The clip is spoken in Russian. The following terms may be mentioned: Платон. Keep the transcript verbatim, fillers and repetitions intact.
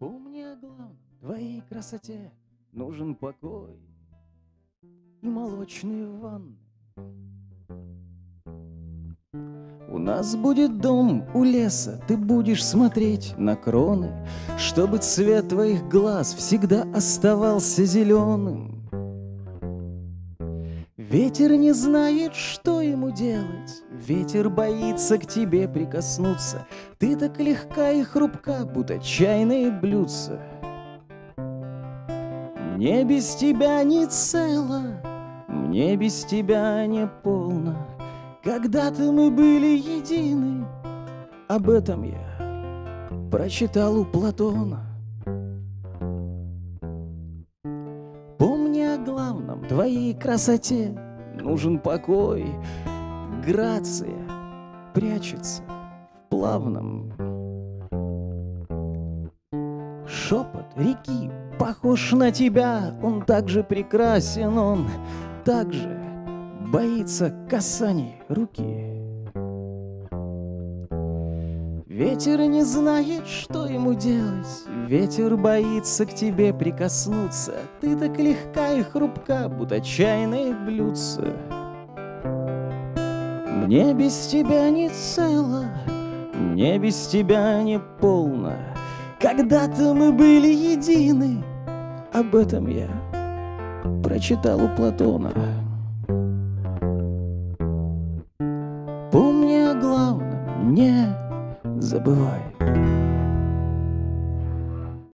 Помни о главном, твоей красоте нужен покой и молочные ванны. У нас будет дом у леса, ты будешь смотреть на кроны, чтобы цвет твоих глаз всегда оставался зеленым. Ветер не знает, что ему делать, ветер боится к тебе прикоснуться. Ты так легка и хрупка, будто чайные блюдца. Мне без тебя не цело, мне без тебя не полно. Когда-то мы были едины, об этом я прочитал у Платона. Помни о главном, твоей красоте нужен покой, грация прячется в плавном. Шепот реки похож на тебя, он так же прекрасен, он так же боится касаний руки. Ветер не знает, что ему делать, ветер боится к тебе прикоснуться. Ты так легка и хрупка, будто чайные блюдца. Мне без тебя не цело, мне без тебя не полно. Когда-то мы были едины, об этом я прочитал у Платона. Помни о главном, не забывай.